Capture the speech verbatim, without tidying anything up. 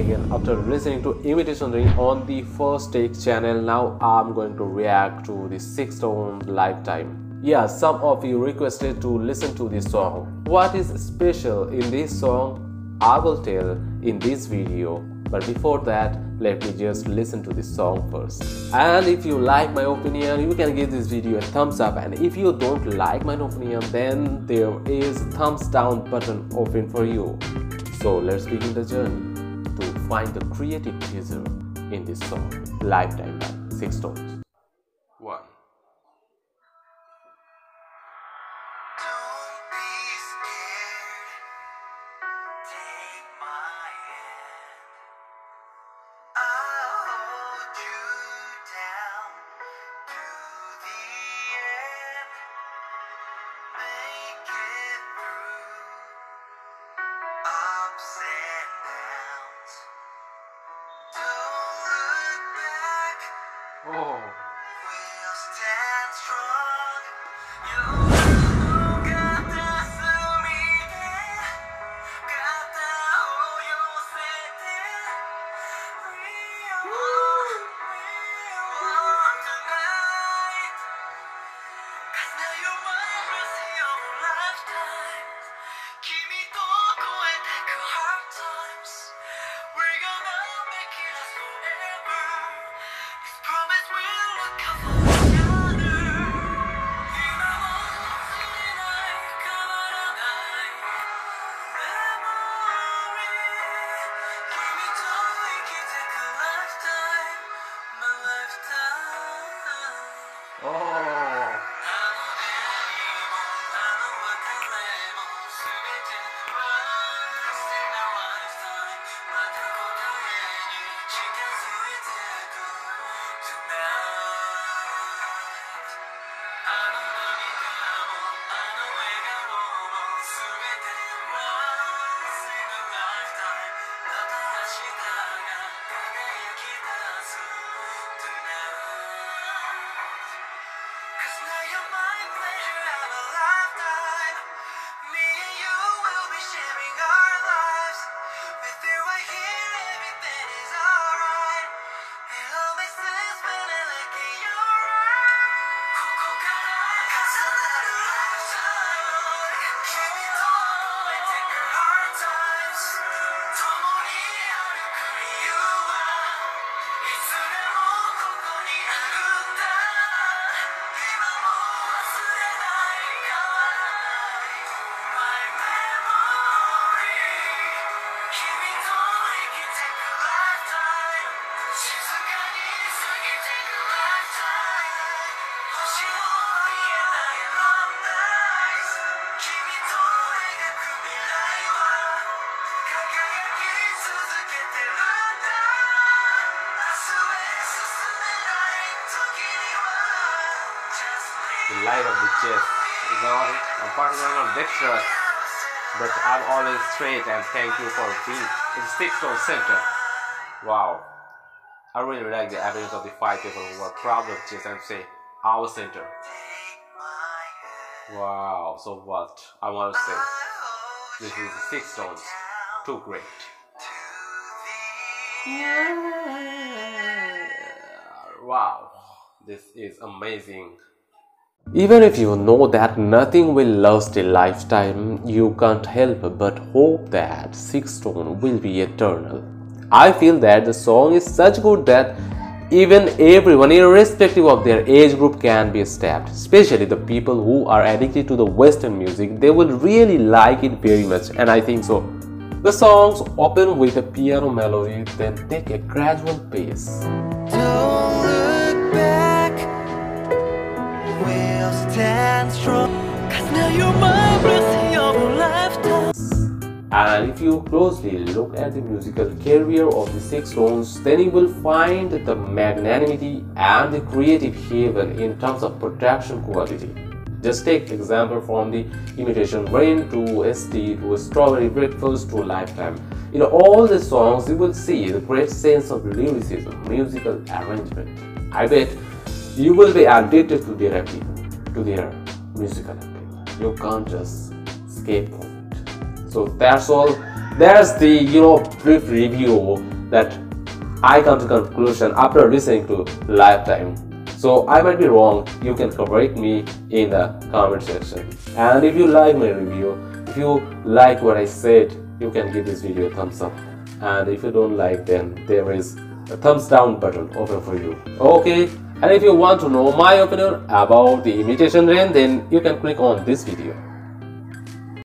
again after listening to Imitation Ring on the First Take channel. Now I'm going to react to the SixTONES Lifetime. Yeah, some of you requested to listen to this song. What is special in this song, I will tell in this video. But before that, let me just listen to this song first. And if you like my opinion, you can give this video a thumbs up. And if you don't like my opinion, then there is a thumbs down button open for you. So let's begin the journey to find the creative teaser in this song, Lifetime by SixTONES. One. Oh. We'll stand strong. You got that sumi. Got that oh you said there. We won tonight. 'Cause now you might miss your lifetime. Kimito koete ku hard times. We're gonna make it last forever. The light of the chest is on. I'm particularly on dexterous, but I'm always straight, and thank you for being in the SixTONES center. Wow, I really like the appearance of the five people who are proud of chess and say our center. Wow, so what I want to say, this is the SixTONES, too great. Yeah. Wow, this is amazing. Even if you know that nothing will last a lifetime, you can't help but hope that SixTONES will be eternal. I feel that the song is such good that even everyone, irrespective of their age group, can be stabbed. Especially the people who are addicted to the Western music, they will really like it very much, and I think so. The songs open with a piano melody, then take a gradual pace. And if you closely look at the musical career of the SixTONES, then you will find the magnanimity and the creative haven in terms of production quality. Just take example from the Imitation Ring to S T to Strawberry Breakfast to Lifetime. In all the songs, you will see the great sense of lyricism, musical arrangement. I bet you will be addicted to their appeal, to their musical appeal. You can't just escape from it. So that's all. There's the, you know, brief review that I come to conclusion after listening to Lifetime. So I might be wrong, you can correct me in the comment section. And if you like my review, if you like what I said, you can give this video a thumbs up. And if you don't like, then there is a thumbs down button open for you. Okay, and if you want to know my opinion about the Imitation Ring, then you can click on this video.